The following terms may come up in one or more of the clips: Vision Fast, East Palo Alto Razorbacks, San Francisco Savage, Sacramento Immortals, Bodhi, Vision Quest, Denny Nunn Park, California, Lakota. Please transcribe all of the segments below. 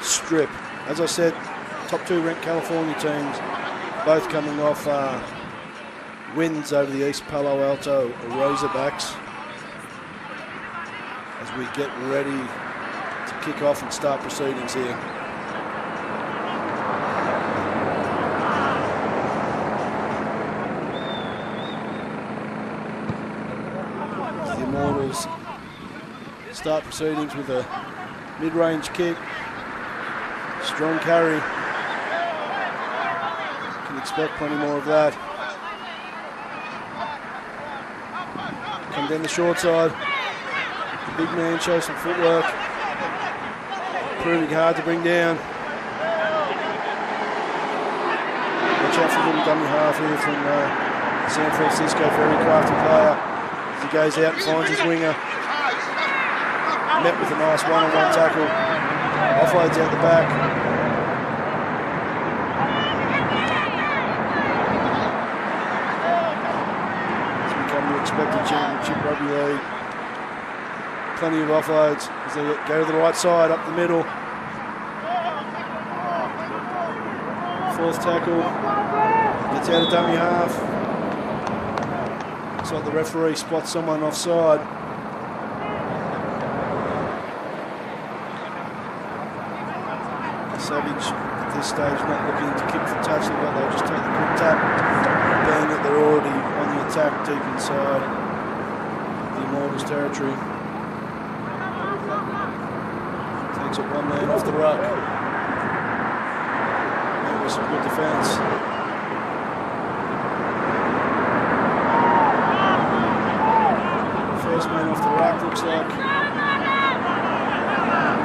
Strip. As I said, top two ranked California teams, both coming off wins over the East Palo Alto Razorbacks. As we get ready to kick off and start proceedings here. The Immortals start proceedings with a mid-range kick. Strong carry. Can expect plenty more of that. Come down the short side. The big man shows some footwork. Proving hard to bring down. Watch out for a little dummy half here from San Francisco. Very crafty player. As he goes out and finds his winger. Met with a nice one-on-one tackle. Offloads out the back. It's become the expected championship rugby league. Plenty of offloads as they go to the right side, up the middle. Fourth tackle. Gets out of dummy half. Looks like the referee spots someone offside. Savage at this stage not looking to kick for touch, but they'll just take the quick tap, being that they're already on the attack deep inside the Immortals territory. Takes it one man off the ruck. That was some good defence. First man off the ruck looks like.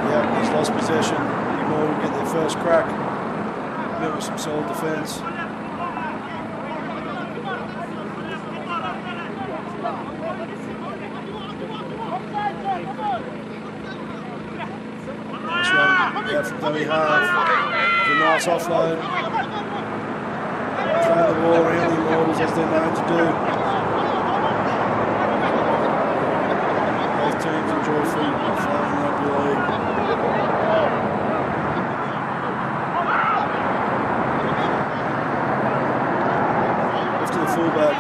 Yeah, he's lost possession. Will get their first crack. There was some solid defence. Nice one out from dummy half. A nice offload. Throwing the ball around the Immortals as they're known to do. Both teams enjoy free flowing rugby league. Fullback,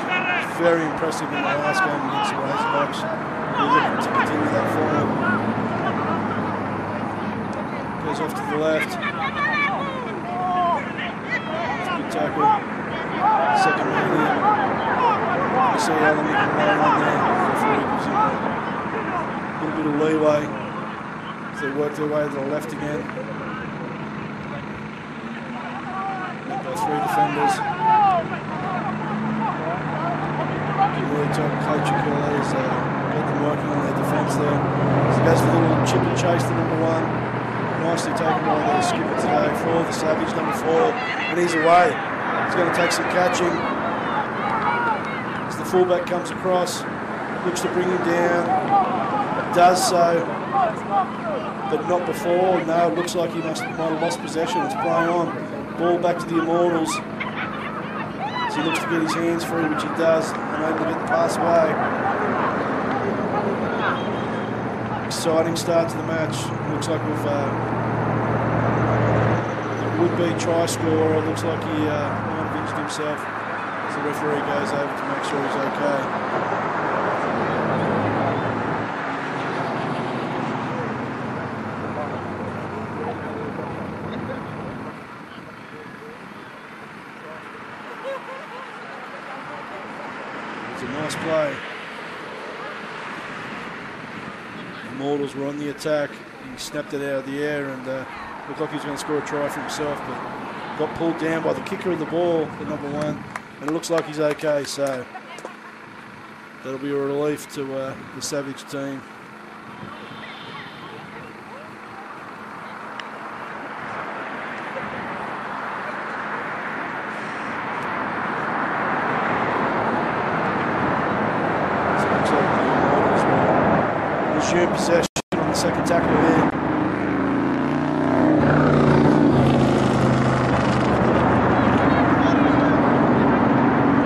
very impressive in the last game against the Razorbacks. We're looking to continue that forward. Goes off to the left. Good tackle. Second man in. You see how they can run on there. A little bit of leeway as they work their way to the left again. Met by three defenders. Really top coach has got them working on their defence there. So that's the little chip and chase to number one. Nicely taken by the skipper today for the Savage, number four. And he's away. He's going to take some catching. As the fullback comes across, looks to bring him down. Does so, but not before. No, it looks like he might have lost possession. It's playing on. Ball back to the Immortals. He looks to get his hands free, which he does, and able to get the pass away. Exciting start to the match. Looks like we've a would-be try scorer. Looks like he might have injured himself as the referee goes over to make sure he's okay. Play. The Immortals were on the attack. He snapped it out of the air and looked like he was going to score a try for himself, but got pulled down by the kicker of the ball, the number one, and it looks like he's okay, so that'll be a relief to the Savage team. Possession on the second tackle there.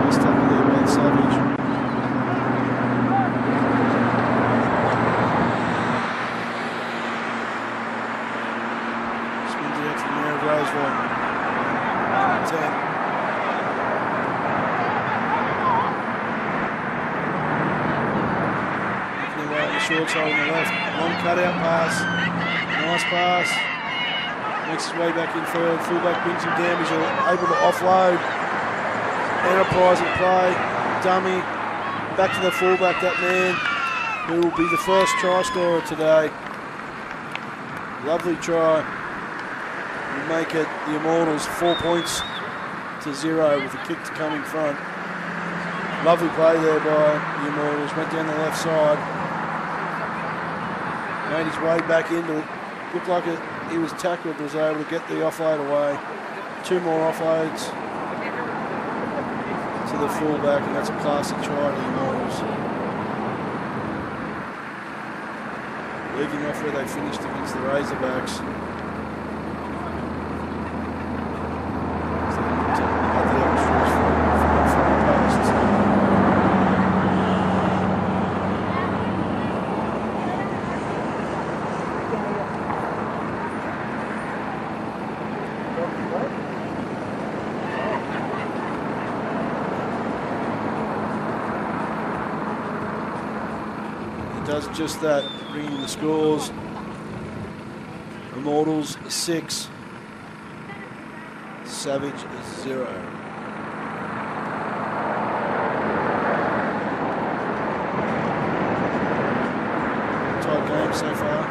Nice tackle there by Savage. of Roseville. That's it. Shorts on the left. Long cutout pass. Nice pass. Makes his way back in third. Fullback brings some damage. Able to offload. Enterprise at play. Dummy. Back to the fullback, that man. Who will be the first try scorer today. Lovely try. We make it the Immortals 4-0 with a kick to come in front. Lovely play there by the Immortals. Went down the left side. Made his way back into it. Looked like he was tackled, was able to get the offload away. Two more offloads to the fullback, and that's a classic try to the Immortals. Leaving off where they finished against the Razorbacks. So they had the extras for the past. It does just that. Bringing the scores, Immortals 6, Savage 0. Tight game so far.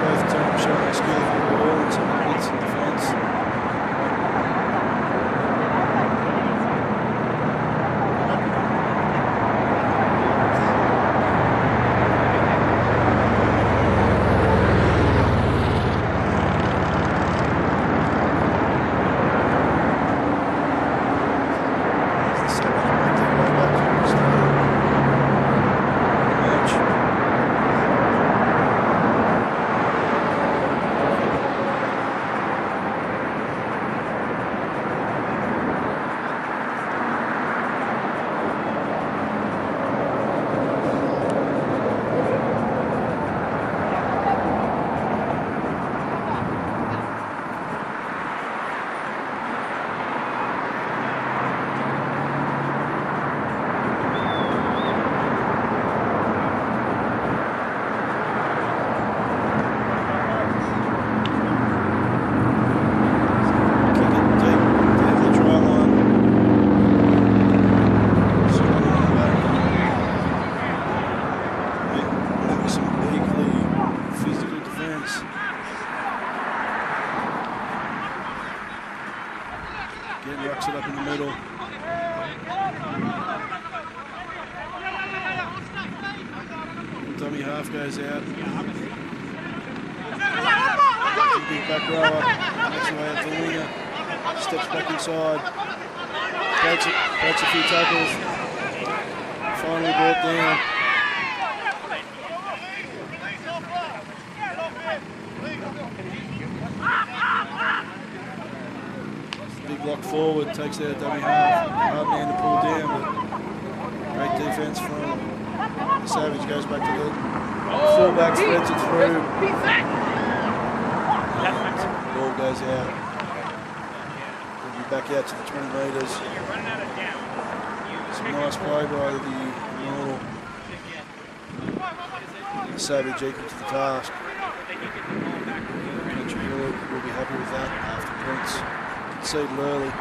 Both teams showing skill for the ball and some hits in defence. Takes their dummy half, hard man to pull down, but great defence from the Savage. Goes back to the fullback, spreads it through, ball goes out, we'll be back out to the 20 metres. Some nice play by the Immortal. The Savage equal to the task. Country will be happy with that after points conceded early.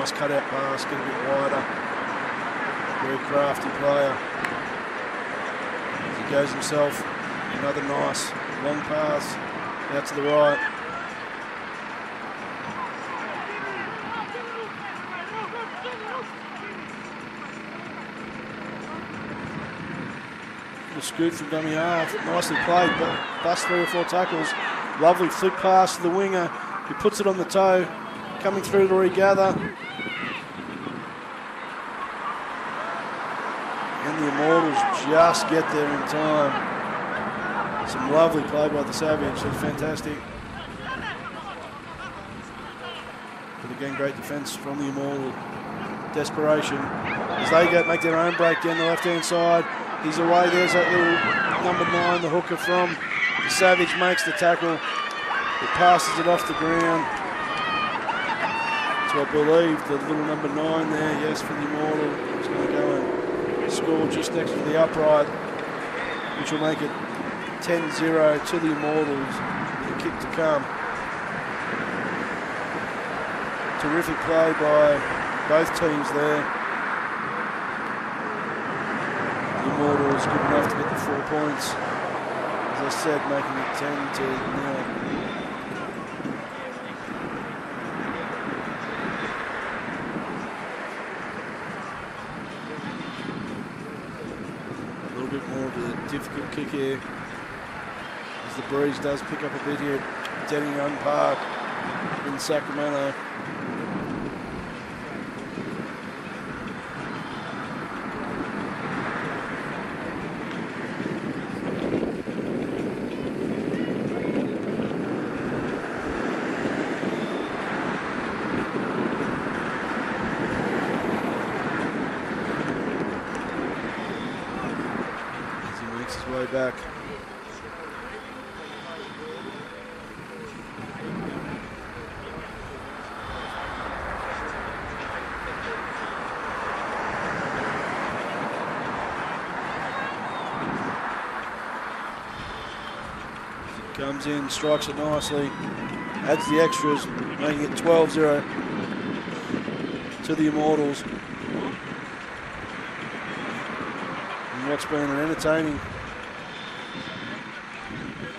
Nice cut-out pass, get a bit wider. Very crafty player. He goes himself. Another nice long pass out to the right. The scoop from dummy half, nicely played, but bust three or four tackles. Lovely flick pass to the winger, who puts it on the toe, coming through to regather. And the Immortals just get there in time. Some lovely play by the Savage, that's fantastic. But again, great defence from the Immortal. Desperation. As they go make their own break down the left-hand side. He's away, there's that little number 9, the hooker from the Savage makes the tackle. He passes it off the ground. So I believe the little number 9 there, yes, for the Immortal. He's going to go and score just next to the upright, which will make it 10-0 to the Immortals. The kick to come. Terrific play by both teams there. Immortals good enough to get the 4 points. As I said, making it 10-0. A little bit more of a difficult kick here. As the breeze does pick up a bit here at Denny Nunn Park in Sacramento. Back. Comes in, strikes it nicely, adds the extras, making it 12-0 to the Immortals. And what's been an entertaining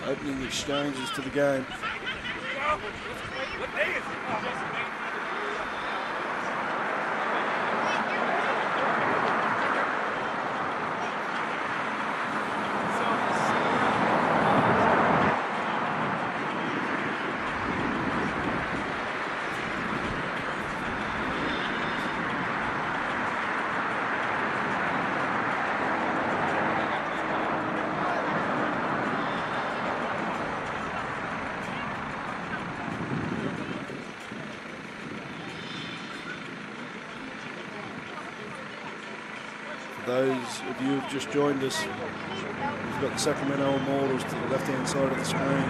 opening exchanges to the game. Those of you who've just joined us, we've got the Sacramento Immortals to the left-hand side of the screen,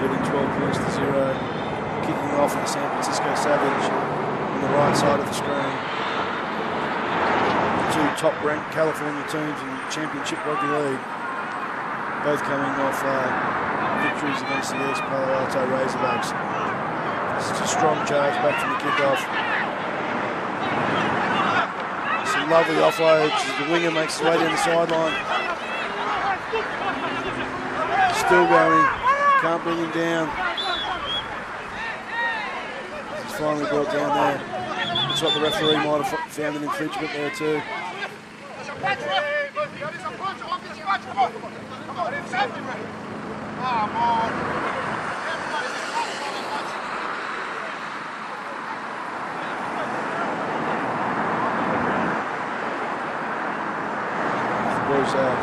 leading 12-0, kicking off the San Francisco Savage on the right side of the screen. The two top-ranked California teams in the Championship Rugby League, both coming off victories against the East Palo Alto Razorbacks. It's a strong charge back from the kickoff. Lovely offloads as the winger makes his way down the sideline. Still going, can't bring him down. He's finally brought down there. Looks like the referee might have found an infringement there too.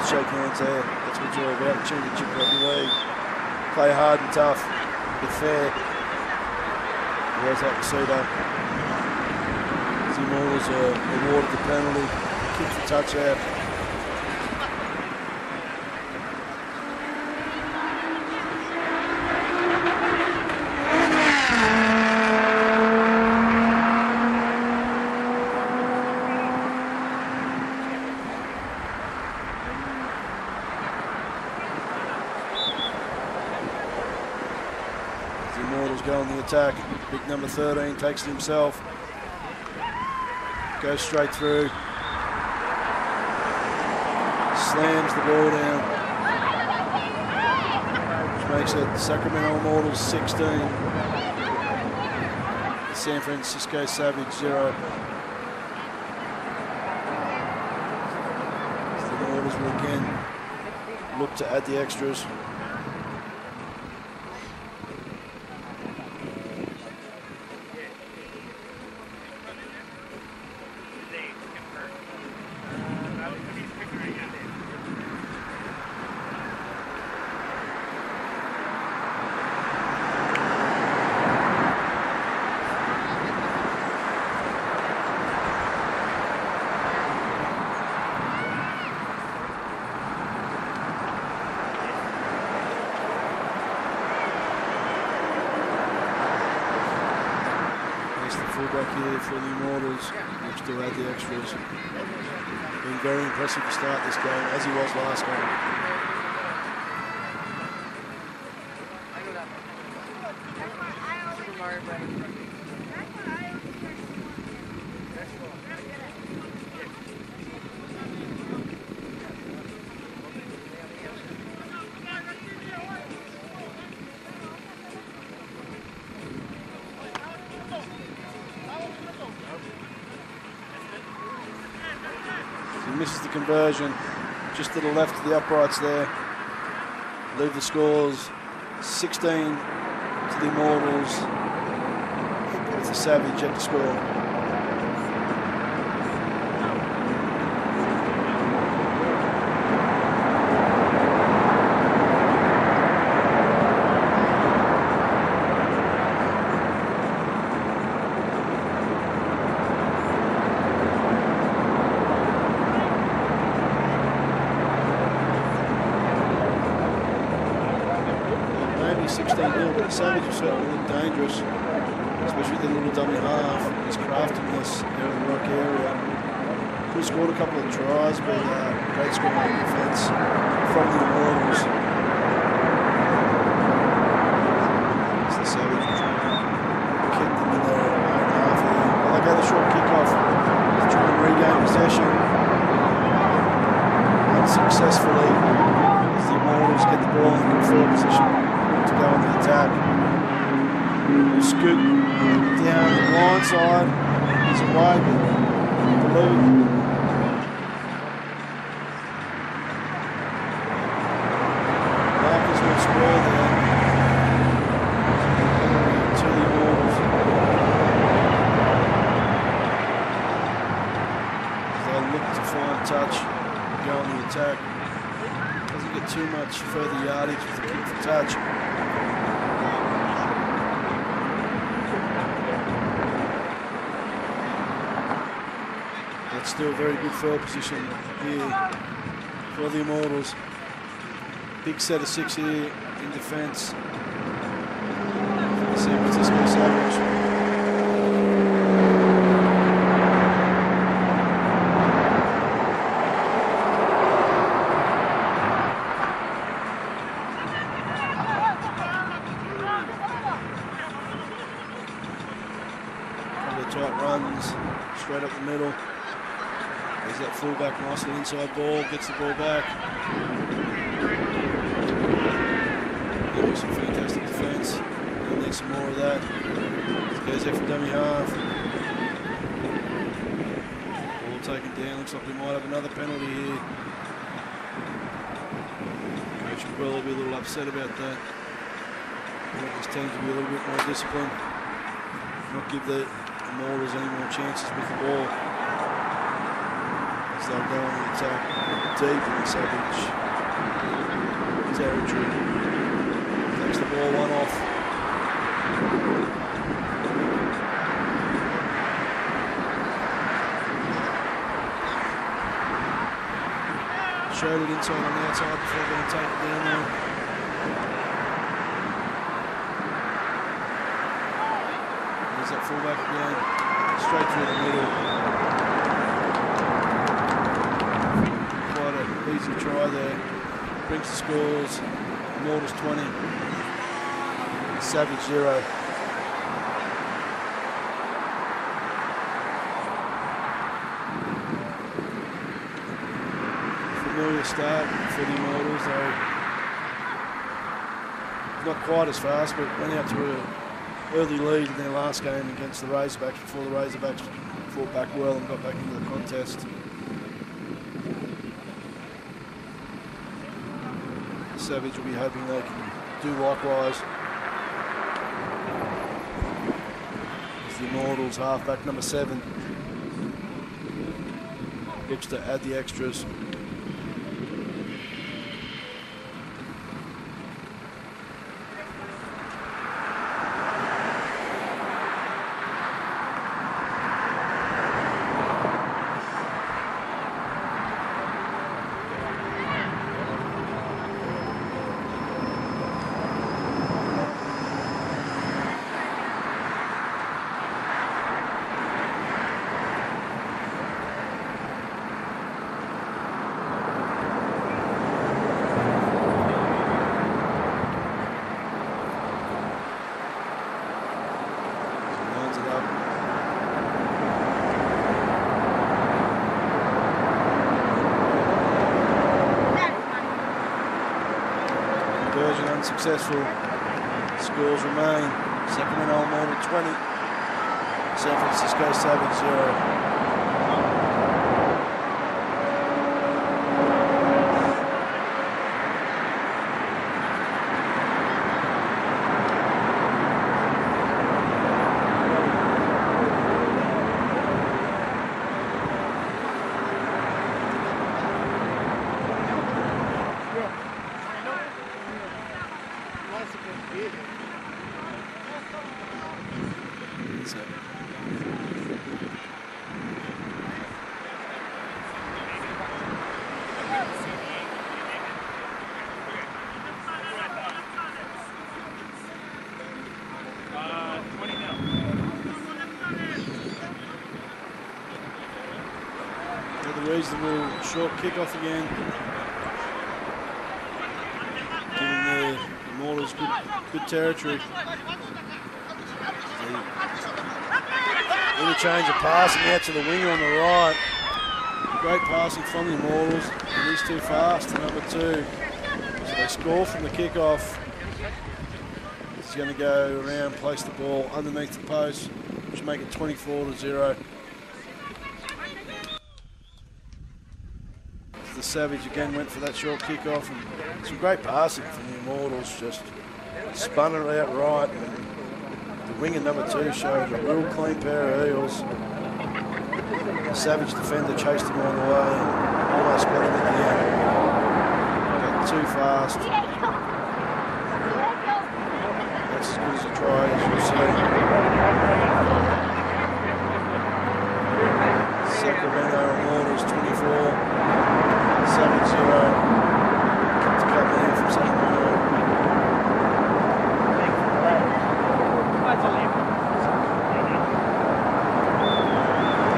Shake hands there, that's what you're about. Championship Rugby League. Play hard and tough, but fair. Where's that Cedar? The Immortals are awarded the penalty, kicks the touch out. Attack. Big number 13 takes it himself. Goes straight through. Slams the ball down. Which makes it Sacramento Immortals 16. San Francisco Savage 0. look to add the extras. For the Immortals, which do add the extras. Been very impressive to start this game, as he was last game. Misses the conversion, just to the left of the uprights there. Leave the scores 16 to the Immortals. It's a Savage at the score. Savage was certainly looked dangerous, especially with the little dummy half. His craftiness out of the rock area. Could have scored a couple of tries, but great scoring defence from the Immortals. It's the Savage kept them in their own half. Well, they got the short kickoff to try and regain possession. Unsuccessfully, as the Immortals get the ball in good forward position. To go on the attack. Scoot down the blind side. He's away, but blue. Marcus will square there. To the Immortals. They'll look to find touch. Go on the attack. Doesn't get too much further yardage with the kick for touch. Still very good forward position here for the Immortals. Big set of six here in defence. San Francisco Savage. Fullback nicely inside ball, gets the ball back. That was some fantastic defence. We'll need some more of that. Goes there for dummy half. Ball taken down. Looks like we might have another penalty here. Coach Quell will be a little upset about that. I want his team to be a little bit more disciplined. Not give the Immortals any more chances with the ball. They'll go on the attack deep in the Savage territory. Takes the ball one off. Showed it inside on the outside before going to take it down there. There's that fullback again, straight through the middle. Easy try there, brings the scores, Immortals 20, Savage 0. Familiar start for the Immortals though, not quite as fast, but went out to an early lead in their last game against the Razorbacks before the Razorbacks fought back well and got back into the contest. Savage will be hoping they can do likewise. It's the Immortals, halfback number 7. Looks to add the extras. Successful. Scores remain. Sacramento Immortals 20. San Francisco Savage 0. Reasonable short kick-off again, giving the Immortals good territory. Little change of passing out to the winger on the right. Great passing from the Immortals, and he's too fast, number 2. So they score from the kick-off. He's going to go around, place the ball underneath the post, which make it 24-0. The Savage again went for that short kick-off, and some great passing from the Immortals, just spun it out right, and the winger number 2 showed a real clean pair of heels. The Savage defender chased him all the way, almost got him in the end. Got too fast. That's as good as a try as you'll see. Sacramento Immortals 24. 7-0, kept the cover here from Sacramento.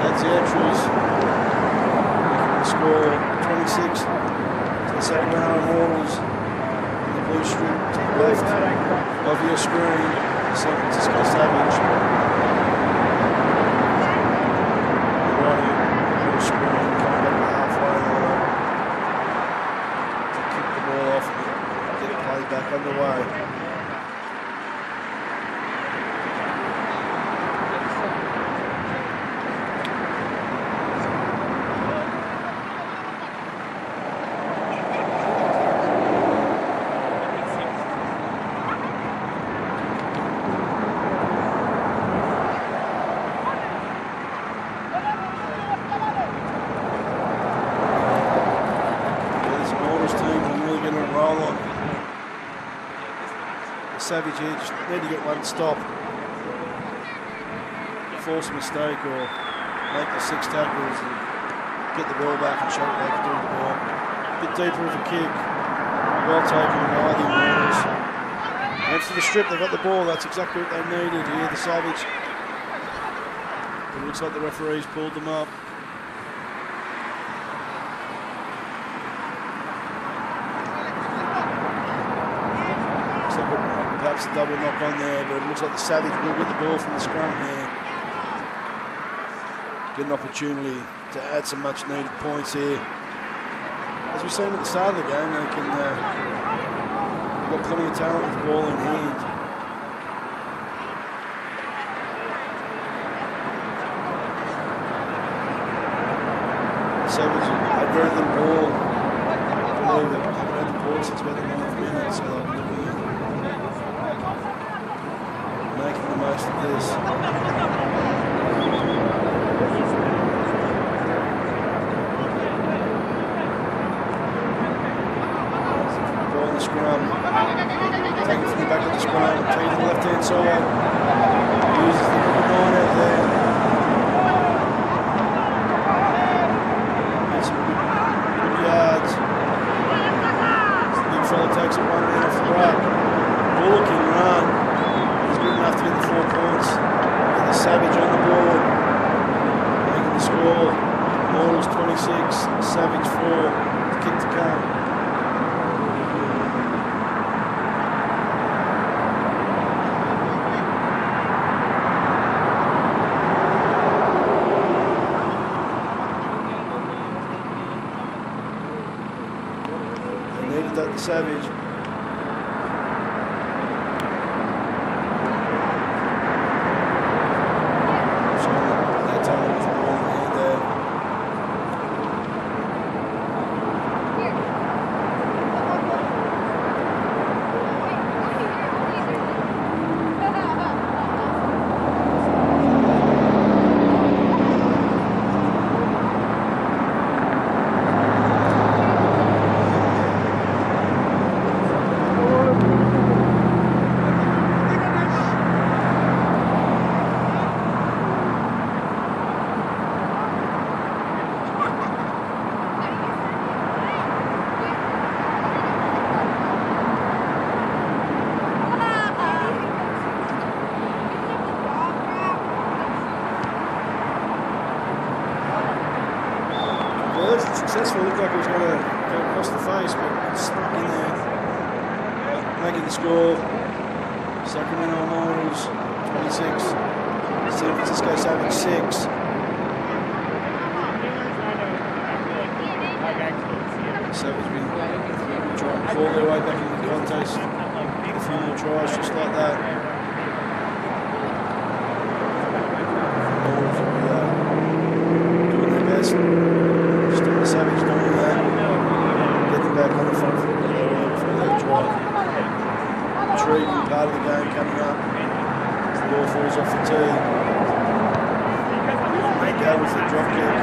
That's the entries. The score 26 to the Sacramento Immortals. The blue strip to the left of your screen, San Francisco Savage. Right here, blue screen. Back underway. This Immortals team are really going to roll on. Savage here, just need to get one stop, force a mistake or make the 6 tackles and get the ball back and show what they can do with the ball. A bit deeper of a kick, well taken by the Immortals. And for the strip, they've got the ball, that's exactly what they needed here, the Savage. It looks like the referees pulled them up. Perhaps a double knock on there, but it looks like the Savage will get the ball from the scrum here. Get an opportunity to add some much needed points here. As we've seen at the start of the game, they can got plenty of talent with the ball in hand. Savage had very little ball. believe that Colorado Boys is better than the men, so making the most of this. Going the scrum, taking from the back of the scrum, taking the left hand side, uses the number 9 out there. Takes it right around for right. Bullock run. He's good enough to get the 4 points. Get the Savage on the board. Making the score. Immortals 26, Savage 4. The kick to come. The Savage. Successful, looked like it was going to go across the face, but snuck in there, making the score. Sacramento Immortals 26, San Francisco Savage 6. Savage been trying to claw their way back into the contest. A few more tries just like that. Part of the game coming up. The ball falls off the tee. They go with the drop kick.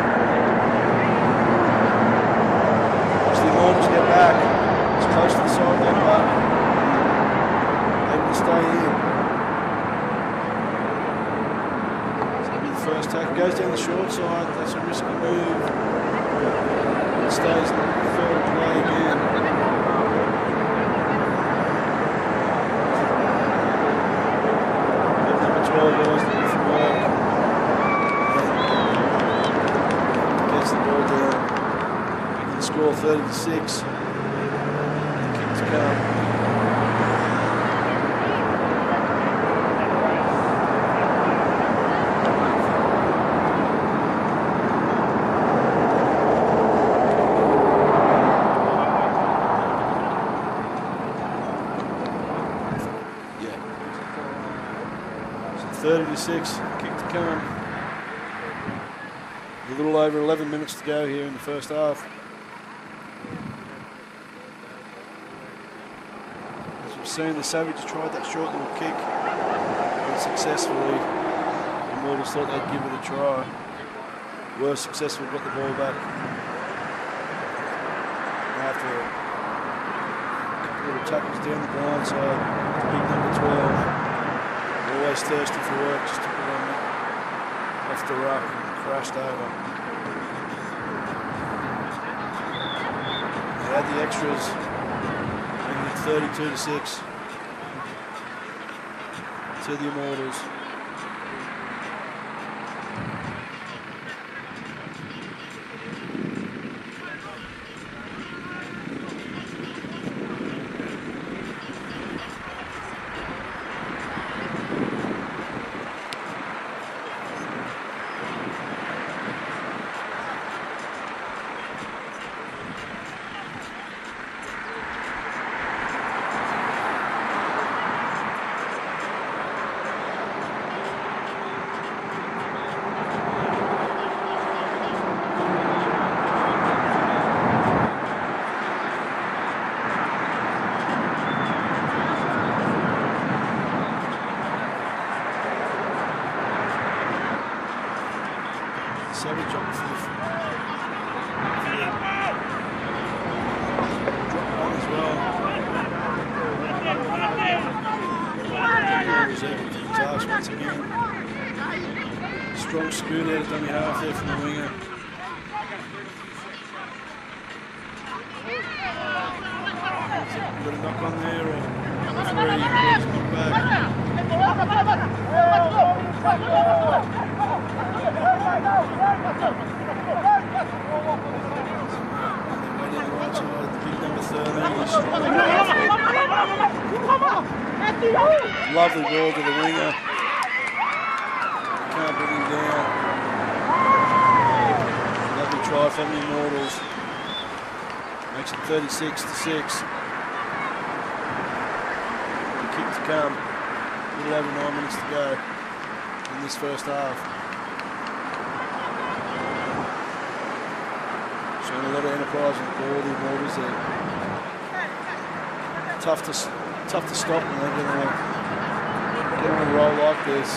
Watch the Immortals get back. It's close to the sideline, but they can stay in. It's going to be the first tackle. Goes down the short side. That's a risky move. It stays in the third play again. Gets the ball down. The score 36. Kick to come. Kick to come. A little over 11 minutes to go here in the first half. As we've seen, the Savage tried that short little kick unsuccessfully. The Immortals thought they'd give it a try. Were successful, got the ball back. And after a couple little tackles down the blind side, big number 12. Always thirsty for work, just took it on off the ruck and crashed over. They had the extras, making it 32-6 to the Immortals. Strong spear there, dummy half there from the winger. Got a knock on there, or lovely ball to the winger. Can't bring him down. Lovely try from the Immortals. Makes it 36-6. The kick to come. A little over 9 minutes to go in this first half. Showing a lot of enterprise and all the Immortals there. Tough to stop when they're going to roll like this.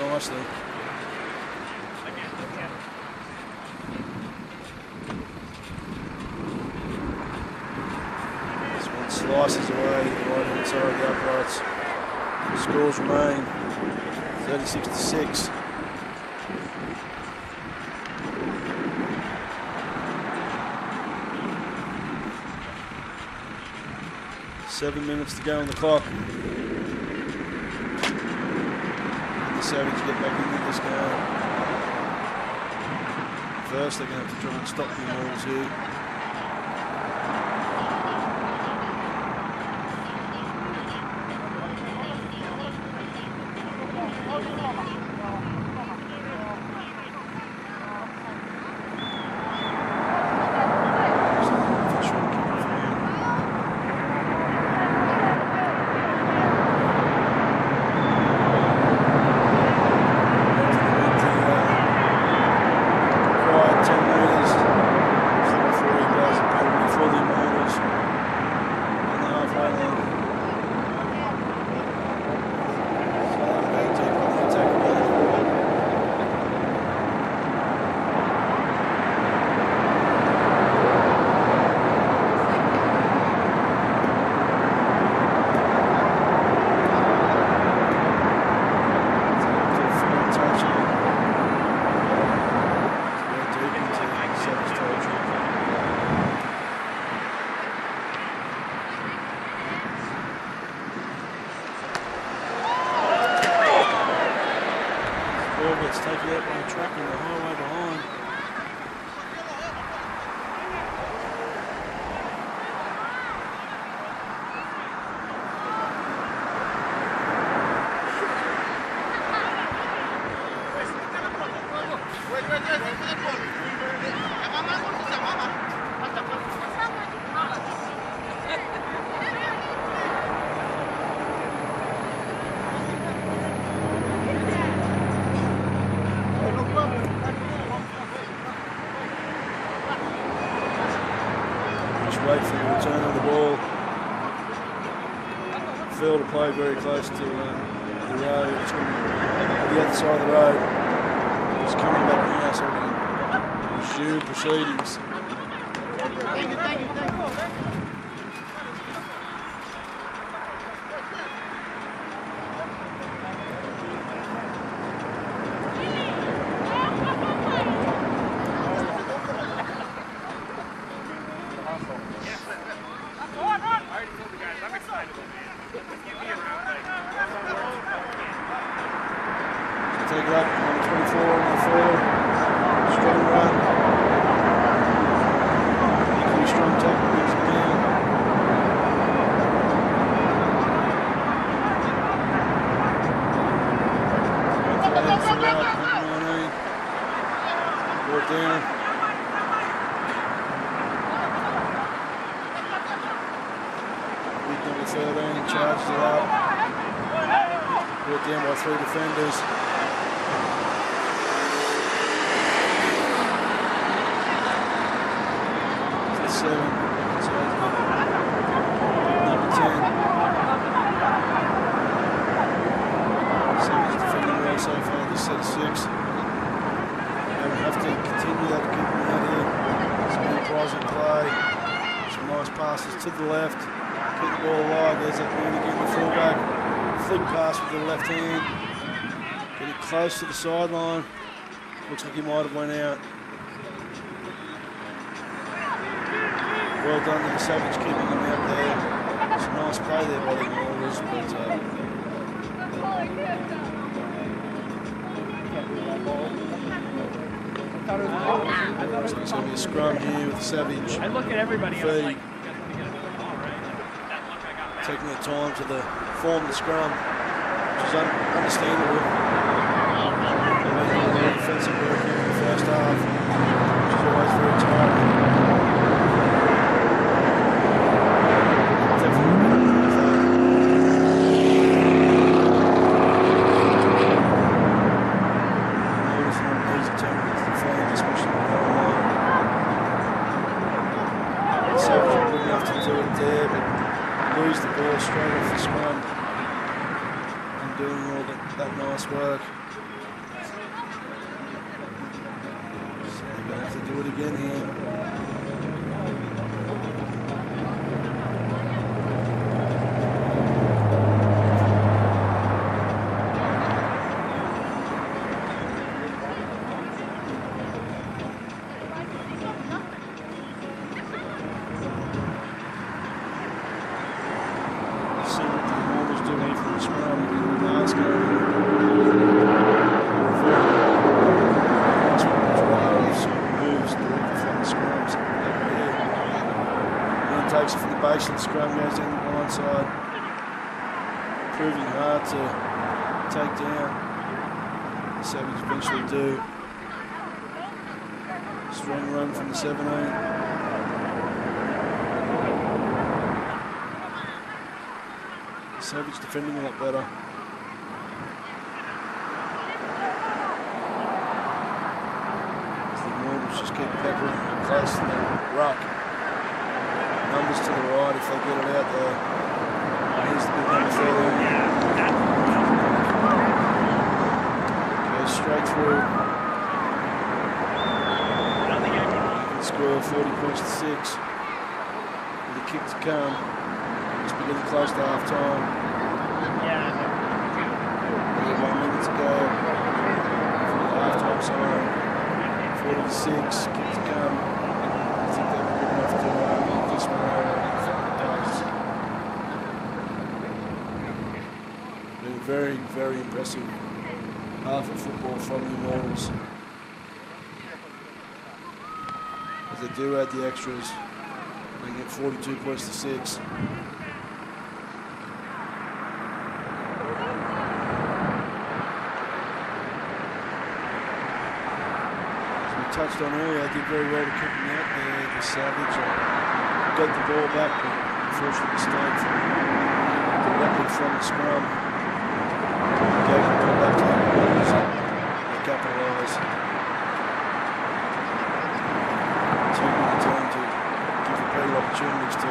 Nicely. This one slices away right inside the uprights. The scores remain 36-6. Seven minutes to go on the clock. Savage get back into this game. First, they're going to have to try and stop the Immortals here. Play very close to the road. It's going to be the other side of the road. It's coming back now, so we're going to resume proceedings. Take it up on 24 on the floor. there. Weakened with third down, he charged it out. Brought down by three defenders. It's a seven. It's number 10. Savage defending well so far, this set of six. Have to continue that, keeping that in. Some enterprising play, some nice passes to the left, keep the ball alive. There's that man again, the fullback, flick pass with the left hand, getting close to the sideline. Looks like he might have went out. Well done to the Savage, keeping him out there. It's a nice play there by the Immortals, but so it's going to be a scrum here with Savage. I look at everybody else like, taking the time to form the scrum, which is understandable. They're making defensive work here in the first half, which is always very tight. Definitely. Work. So they're going to have to do it again here. See what the Immortals do here for the scrum in Glasgow. Takes it from the base and scrum goes down the blind side. Proving hard to take down. The Savage eventually do. Strong run from the 17. The Savage defending a lot better. As the Immortals just keep peppering and placing the ruck. Numbers to the right if they get it out there. Here's the big number 13. Goes straight through. Score 40 points to 6. With a kick to come. It's beginning close to half time. Only 1 minute to go. From the half time side. 46. Kick to come. Been very, very impressive half of football from the Immortals. If they do add the extras, they get 42 points to 6. Touched on earlier, did very well to kick him out there. The Savage got the ball back, but unfortunately stayed directly from the scrum. Gave the ball back to the Immortals. They capitalise. 2 minutes on to give the people opportunities to.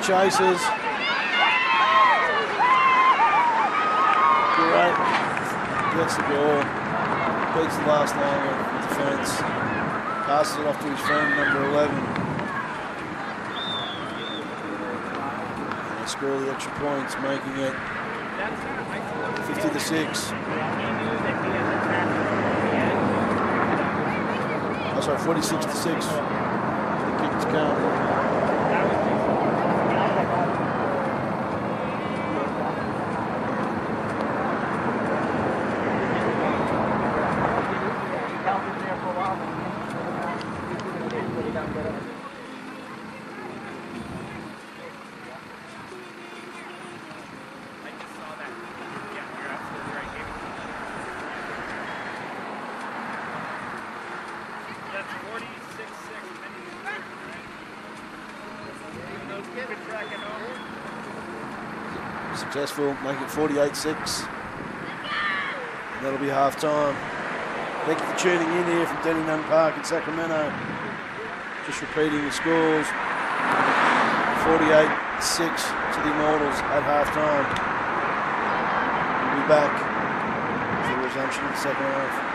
Chases. gets the goal, breaks the last line of defense, passes it off to his friend, number 11. And they score the extra points, making it 50-6. That's right, 46-6. The kick to count. Successful, make it 48-6. That'll be half time. Thank you for tuning in here from Denny Nunn Park in Sacramento. Just repeating the scores. 48-6 to the Immortals at half time. We'll be back for the resumption of the second half.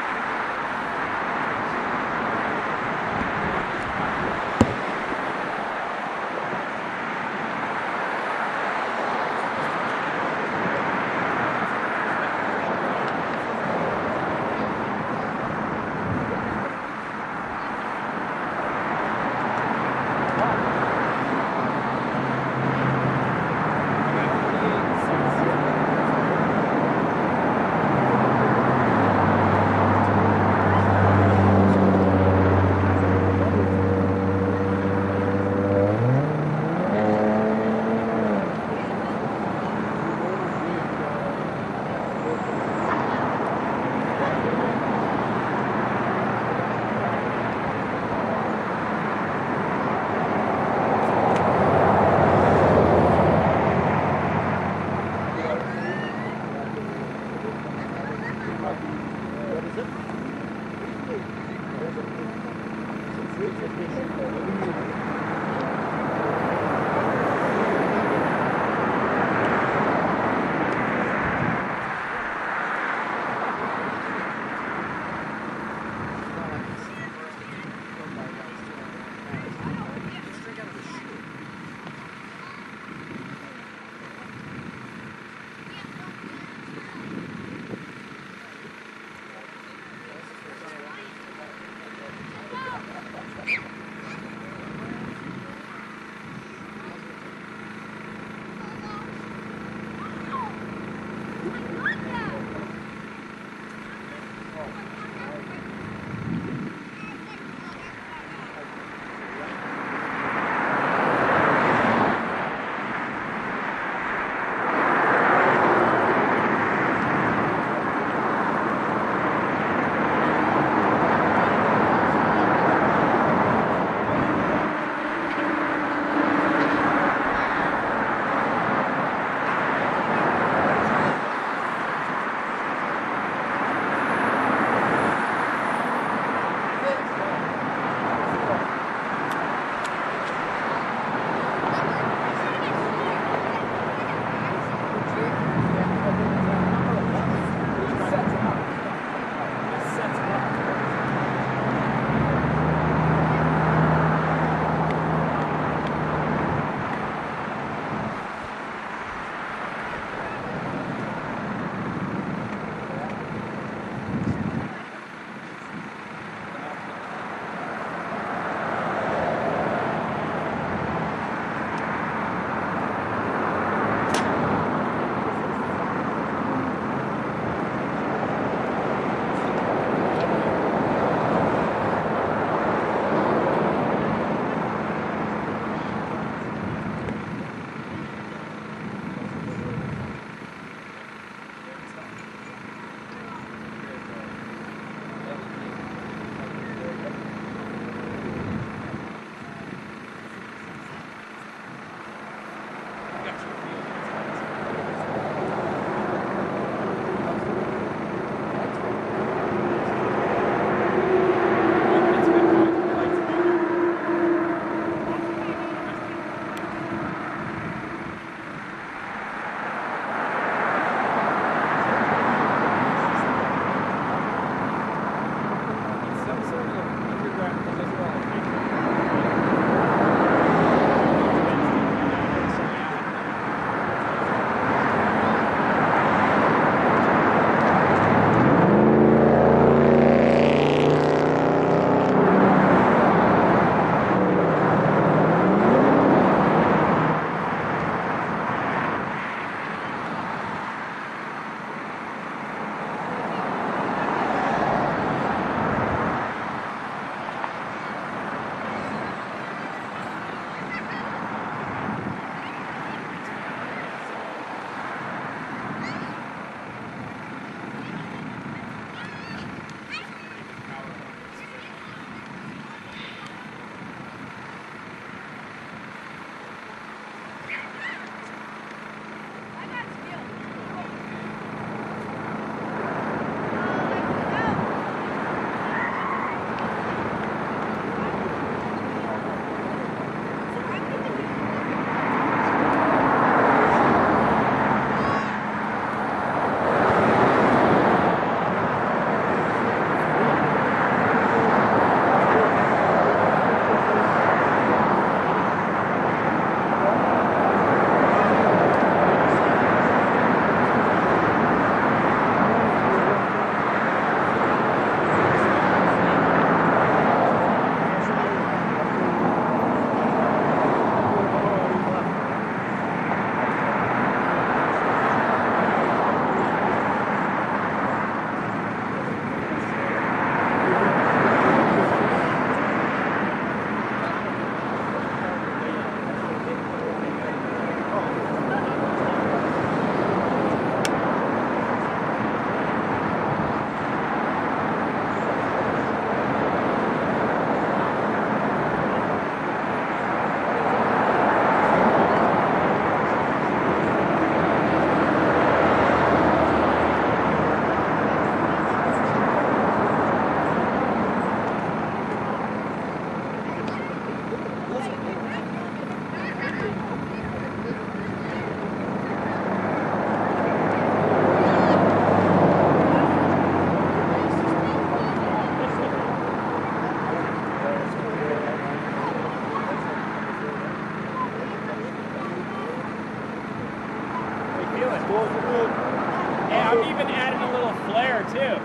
I'm even adding a little flair too.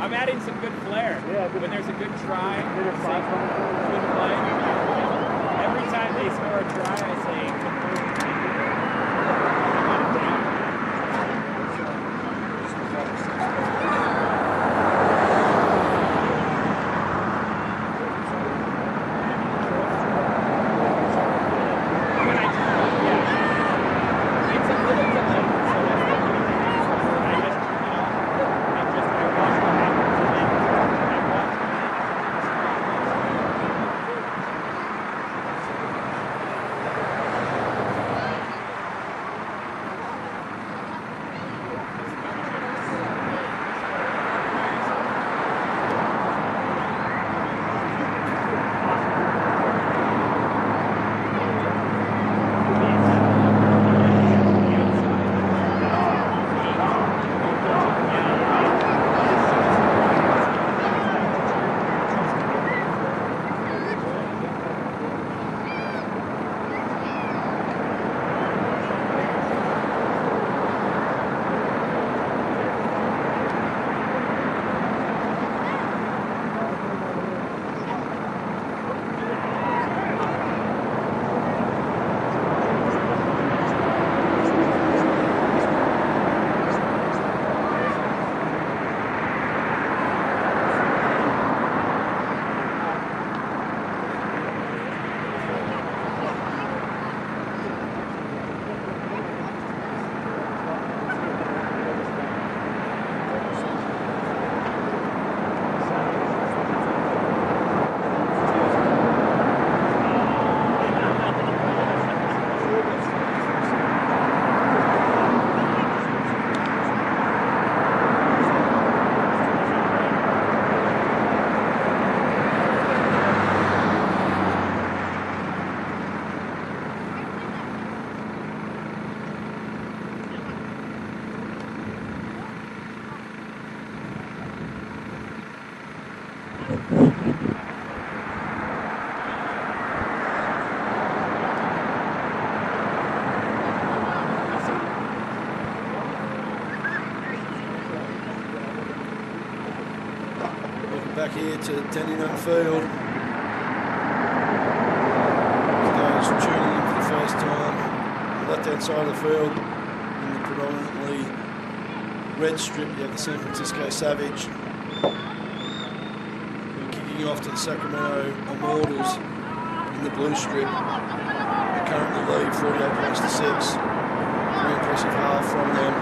I'm adding some good flair. Yeah, when there's a good try, good play. Every time they score a try, I say, here to Denny Nunn Field. Guys tuning in for the first time. Left hand side of the field in the predominantly red strip you have the San Francisco Savage. We're kicking off to the Sacramento Immortals in the blue strip. They currently lead 48 points to 6. Very impressive half from them.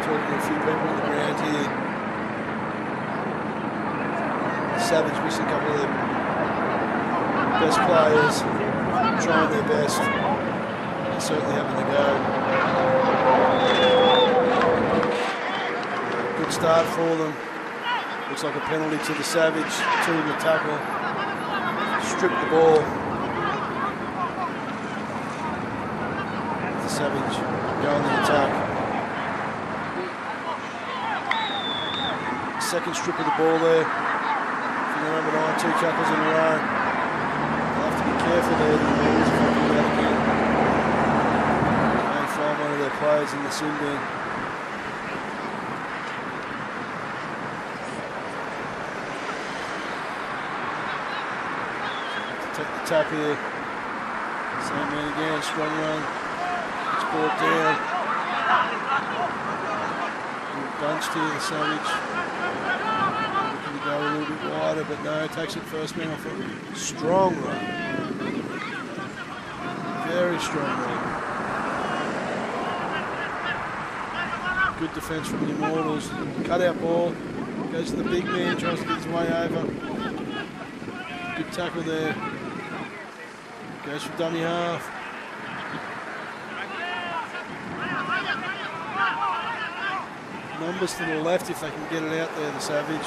Talking to a few people on the ground here. Savage missing a couple of their best players, trying their best, and certainly having a go. Good start for them. Looks like a penalty to the Savage, two in the tackle, stripped the ball. The Savage going the attack. Second strip of the ball there. From the number 9, 2 tackles in a row. They'll have to be careful there. The ball's coming out again. They find one of their players in the sin bin. Take the tap here. Same man again, strong run. It's brought down. Bunched here, the Savage. Go a little bit wider, but no, takes it first man off a strong run. Very strong run. Good defense from the Immortals. Cut out ball, goes to the big man, tries to get his way over. Good tackle there. Goes for dummy half. Numbers to the left if they can get it out there, the Savage. 5-8,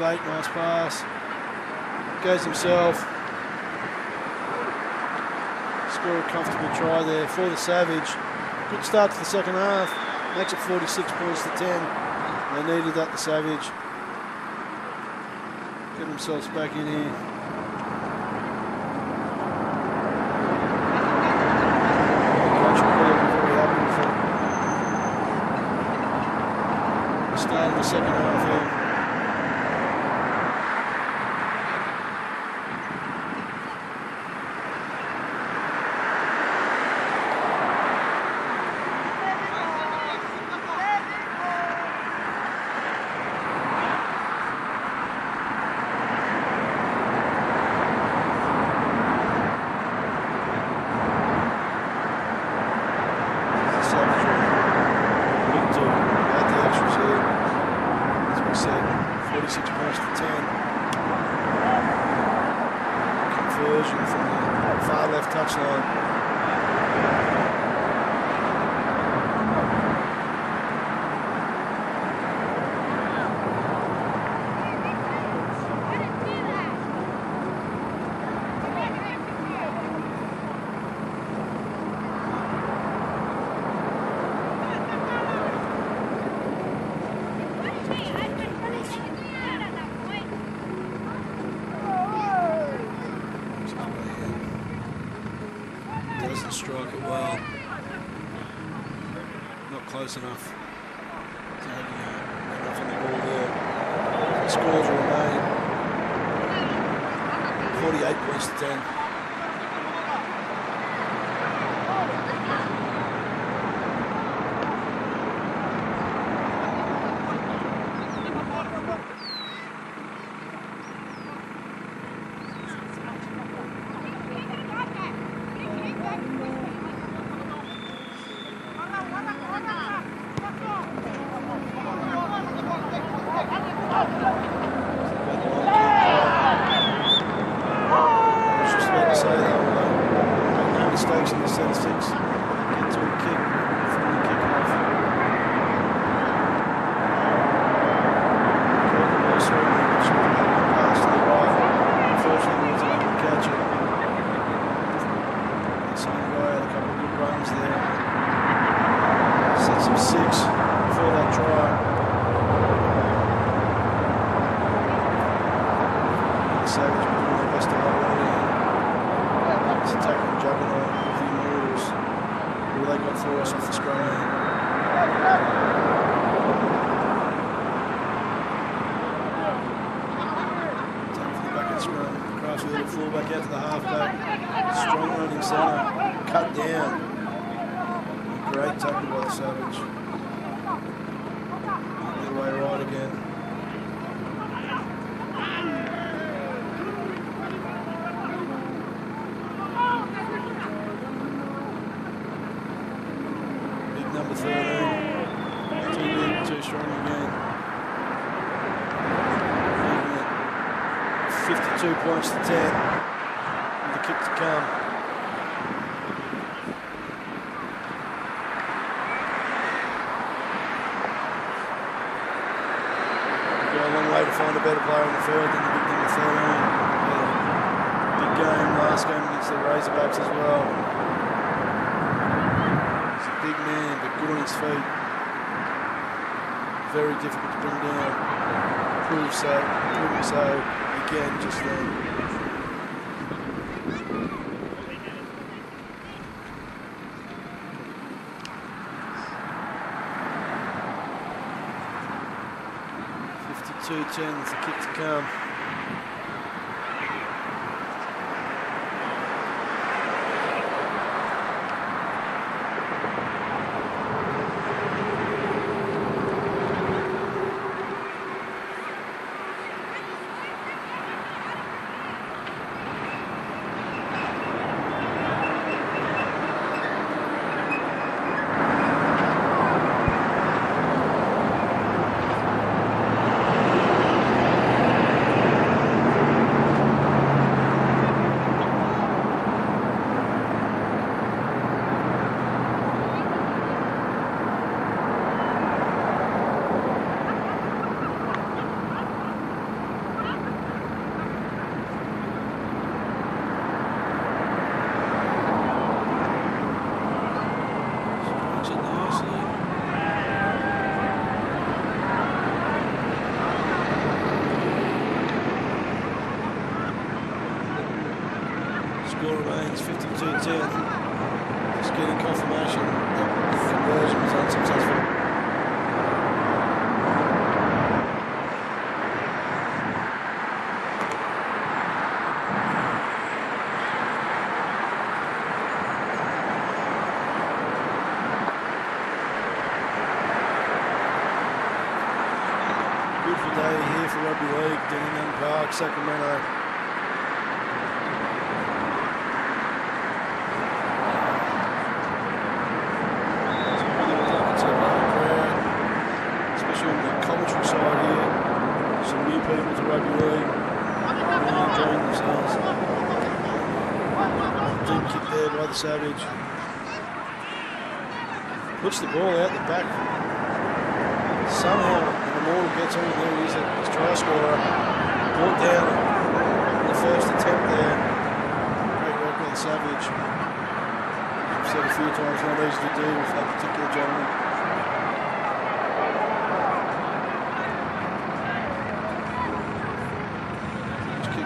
nice pass. Goes himself. Score a comfortable try there for the Savage. Good start to the second half. Makes it 46 points to 10. They needed that, the Savage. Get themselves back in here. sure. Strike it well. Not close enough. It's not enough on the ball there. The scores remain 48 points to 10. With the kick to come. Denny Nunn Park, Sacramento. It's really like it's a big crowd, especially on the commentary side here. Some new people to rugby league, really enjoying themselves. Deep kick there Savage puts the ball out the back. Somehow the ball gets over there. He's a try scorer. Brought down in the first attempt there. Great work on Savage. I've said a few times, not easy to do with that particular gentleman.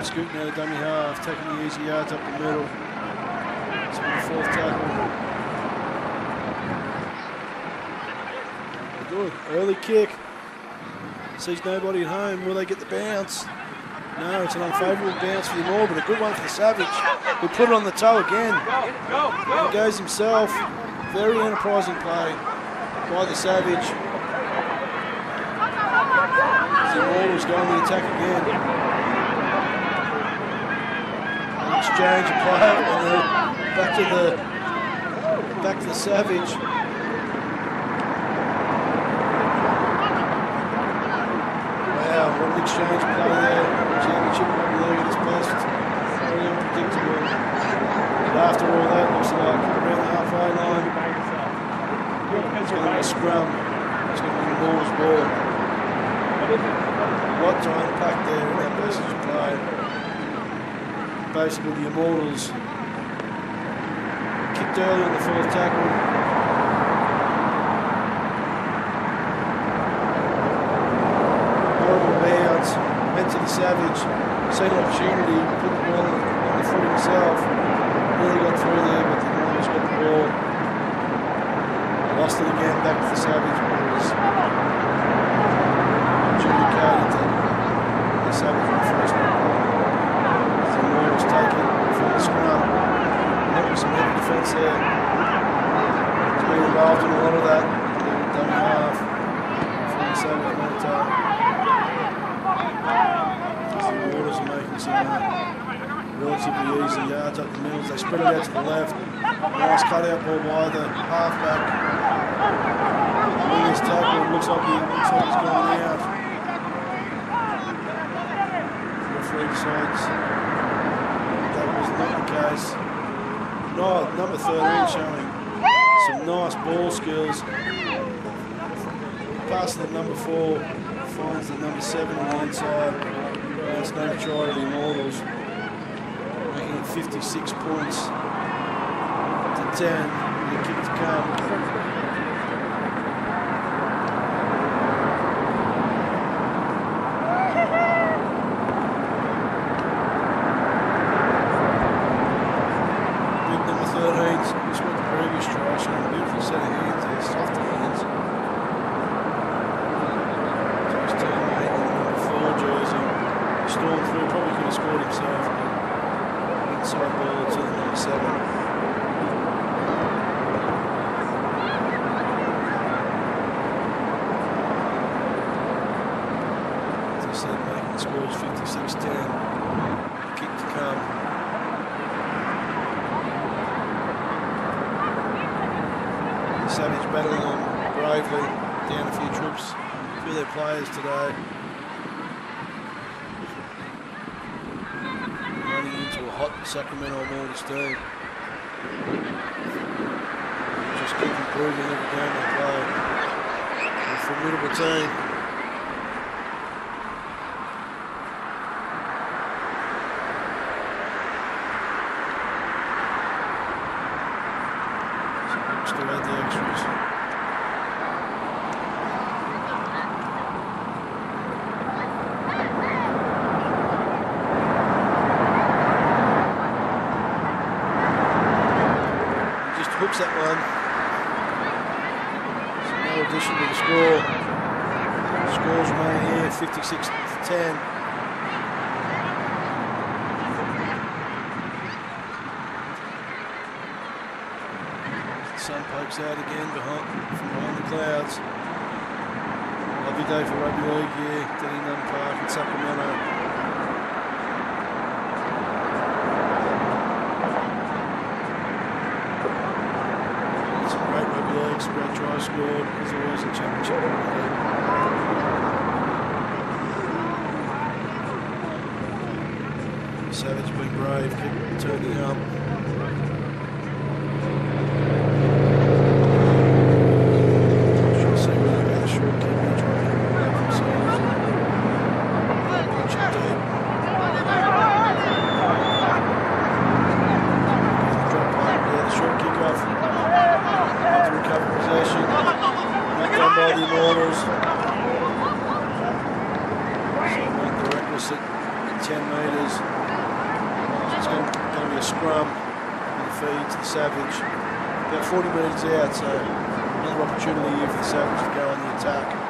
Scooting out of dummy half, taking the easy yards up the middle. It's been the fourth tackle. Good, early kick. Sees nobody at home. Will they get the bounce? No, it's an unfavourable bounce for the Moore, but a good one for the Savage. He put it on the toe again. And he goes himself. Very enterprising play by the Savage. The Moore was going the attack again. Exchange of play and then back to the Savage. Wow, what an exchange of play there. Championship over there in this past. Very unpredictable. But after all that, it looks like around the halfway line. It's going to be a scrum. It's going to be a ball's ball. A lot to unpack there in that message play. Basically, the Immortals kicked early on the fourth tackle. Horrible bounce, meant to the Savage. Seen an opportunity, put the ball on the foot himself. Really got through there, but the Immortals got the ball. Lost it again, back to the Savage. It was Jimmy Carter to the Savage on the first one. Taken for the scrum. There was some heavy defence there. He's been involved in a lot of that. Done half for the Savage Motor. The Waters are making some relatively easy yards up the middle. They spread it out to the left. Nice cutout ball by the halfback. Winner's tackle. Looks like he's gone out. Referee decides. Case. No, number 13 showing some nice ball skills. Passing the number 4, finds the number 7 on the inside. That's no try to the Immortals. Making it 56 points to 10. The kick to come. Sacramento Immortals do. Just keep improving every game they play. A formidable team. Still at the extras. That one. So no addition to the score. The scores remain here, 56 to 10. The sun pokes out again from behind the clouds. Lovely day for rugby league here, Denny Nunn Park in Sacramento. Scored as always in championship. Savage being brave, keep turning up. Make the requisite at 10 meters. It's going to be a scrum and a feed to the Savage. About 40 meters out, so another opportunity here for the Savage to go on the attack.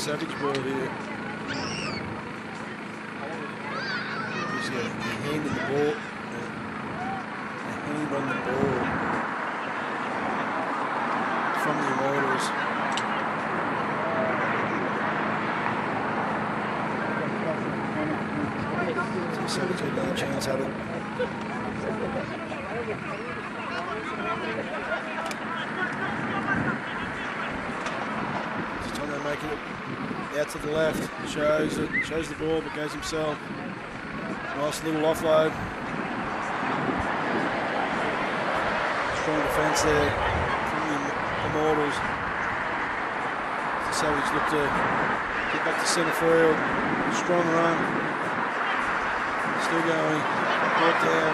Savage ball here. He's got a hand in the ball. A hand on the ball from the Immortals. So Savage had another chance at it. Just trying to make it. Out to the left, shows it, shows the ball, but goes himself. Nice little offload. Strong defence there from the Immortals. Savage looked to get back to centre field. Strong run. Still going. Right down.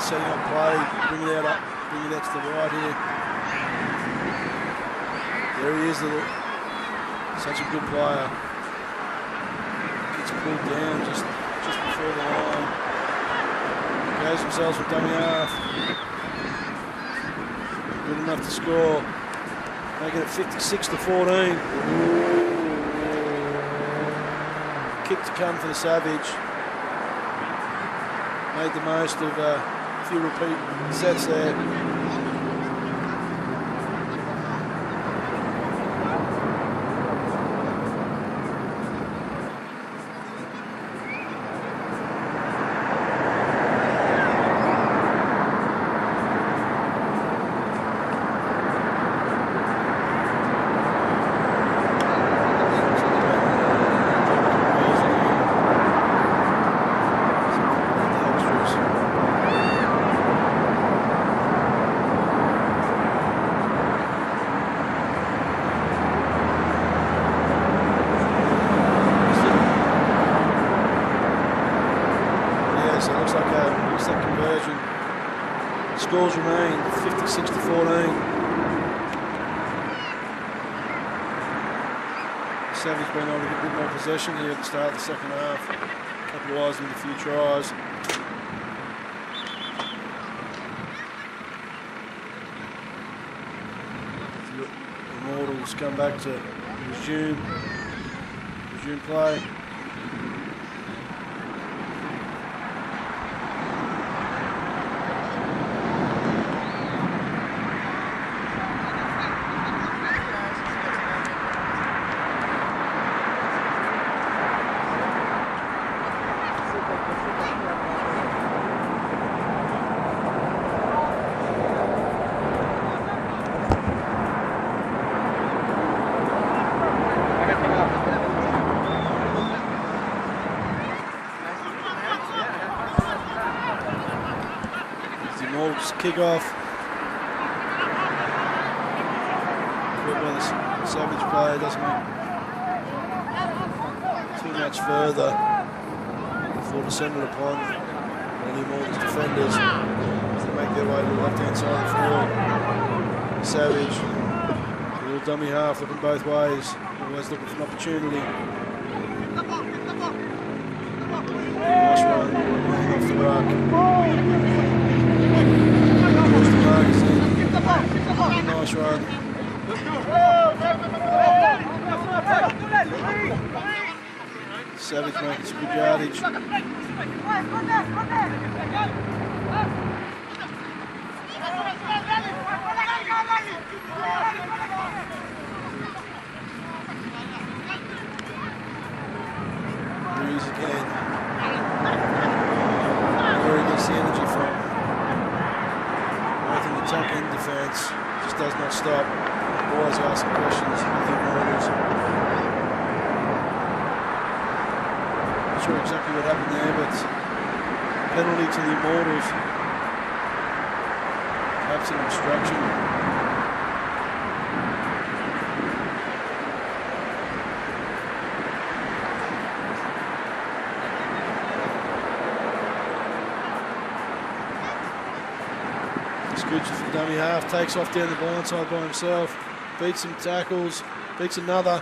Setting up play. Bring it out up. Bring it out to the right here. There he is. Such a good player. Gets pulled down just before the line. Goes themselves with dummy half. Good enough to score. Making it 56-14. Kick to come for the Savage. Made the most of a few repeat sets there. Scores remain 56-14. Savage been on a bit more possession here at the start of the second half, capitalising with a few tries. The Immortals come back to resume play. Wolves kickoff. Savage player doesn't make too much further before descended upon any Immortals defenders to make their way to the left-hand side of the floor. Savage, a little dummy half looking both ways, always looking for an opportunity. Nice one, off the mark. Nice run. Savage makes good yardage. Breeze again. Where he gets the energy from. I think the tuck in defense just does not stop. Always asking questions with the Immortals. Not sure exactly what happened there, but penalty to the Immortals. Perhaps an obstruction. Scooch for the dummy half, takes off down the blind side by himself, beats some tackles, beats another.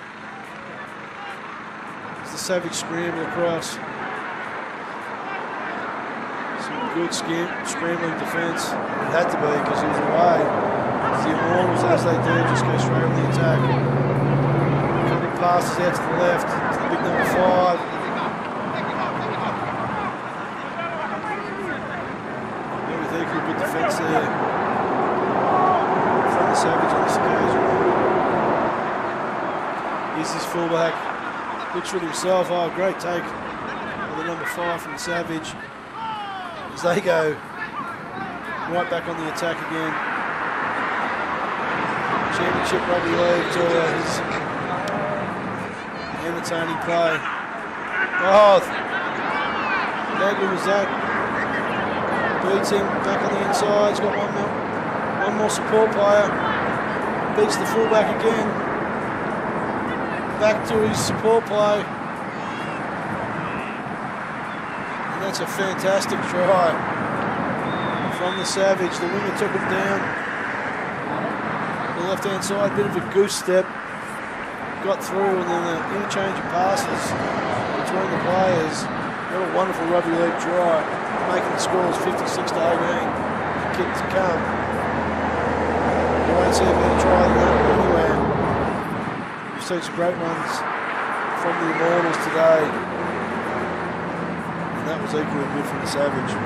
Savage scramble across. Some good scrambling defense. It had to be because he was away. The Immortals, as they do, just go straight on the attack. Cutting passes out to the left. It's the big number 5. Everything could be defense there from the Savage on this occasion. Here's his fullback. Looks at himself. Oh, great take with the number 5 from Savage. As they go right back on the attack again. Championship rugby league to his entertaining play. Oh, how good was that? Beats him back on the inside. He's got one more support player. Beats the fullback again. Back to his support play, and that's a fantastic try from the Savage. The winger took him down the left-hand side, bit of a goose step, got through, and then the interchange of passes between the players. What a wonderful rugby league try, making the scores 56-18. The kick to come. You won't see a better try than that anywhere. We've seen some great ones from the Immortals today, and that was equally good from the Savage.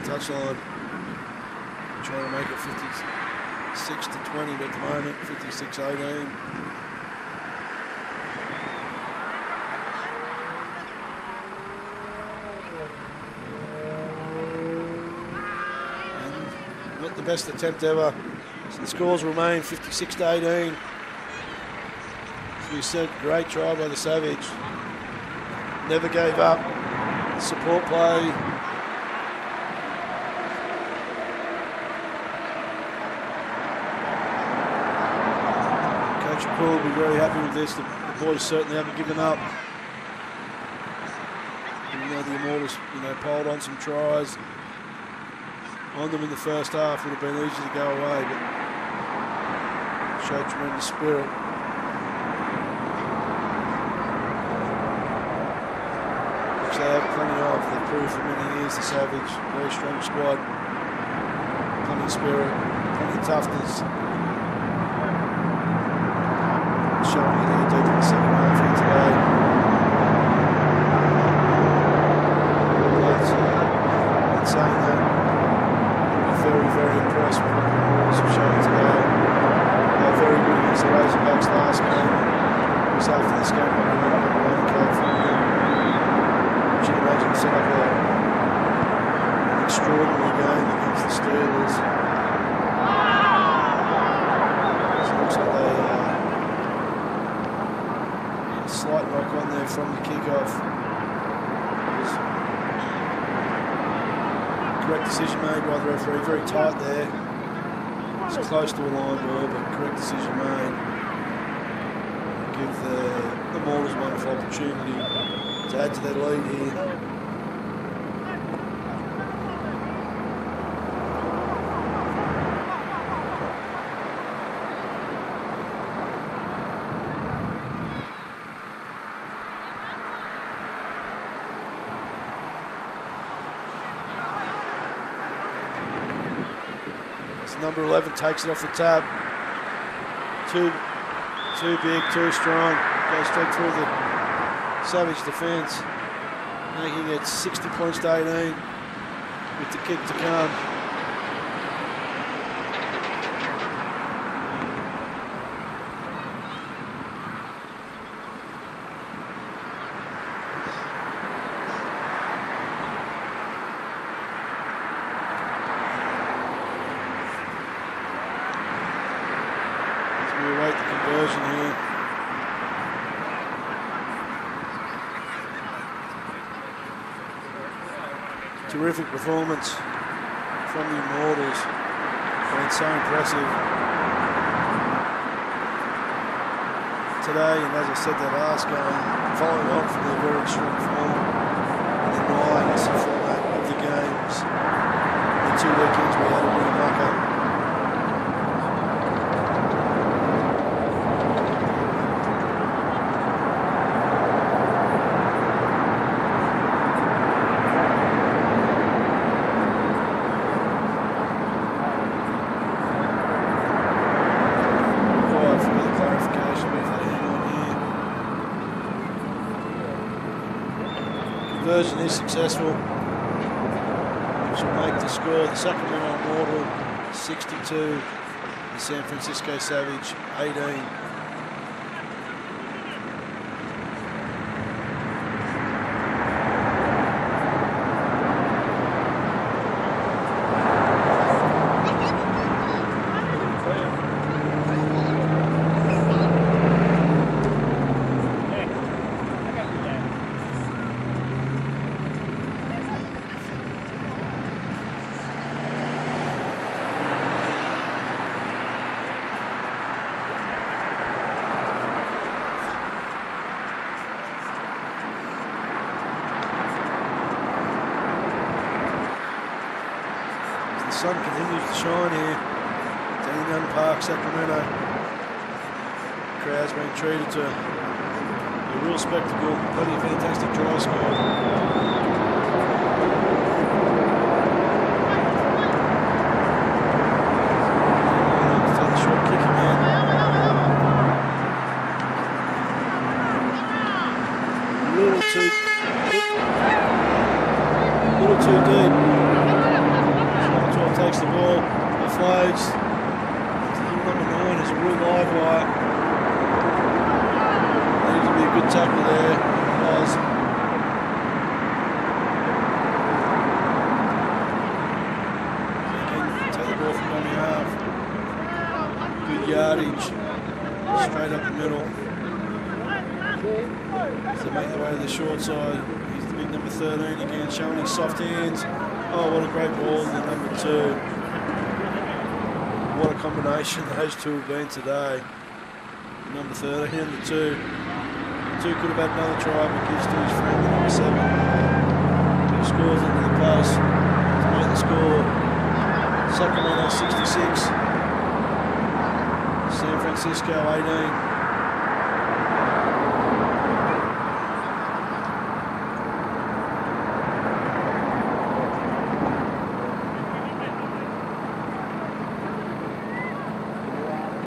Touchline, trying to make it 56-20, but at the moment 56-18. And not the best attempt ever. So the scores remain 56-18. As we said, great try by the Savage. Never gave up. The support play. Will be very happy with this. The boys certainly haven't given up. Even though the Immortals, piled on some tries on them in the first half, would have been easy to go away, but showed tremendous spirit. Which they have plenty of. They've proved for many years the Savage, very strong squad, plenty of spirit, plenty of toughness. Showing you the indeed in the second half here today. extraordinary guy against the Steelers. So looks like a slight knock on there from the kickoff. Correct decision made by the referee, very tight there. It's close to a line ball, but correct decision made. Give the Immortals a wonderful opportunity to add to their lead here. Number 11 takes it off the tab. Too big, too strong. Goes straight through the Savage defence. Making it 60 points to 18 with the kick to come. Terrific performance from the Immortals, been so impressive today, and as I said, that last game, following on from their very strong form, and the nice format of the games, the 2 weekends we had a bit of muck up. Conversion is successful, which will make the score the Sacramento Immortals 62, the San Francisco Savage 18. The sun continues to shine here. Denny Nunn Park, Sacramento. The crowd's been treated to a real spectacle. Plenty of fantastic tries scored. Those two have been today. Number 13 and the 2. The 2 could have had another try, but gives to his friend, the number 7. Who scores into the pass to make the score. Sacramento 66. San Francisco 18.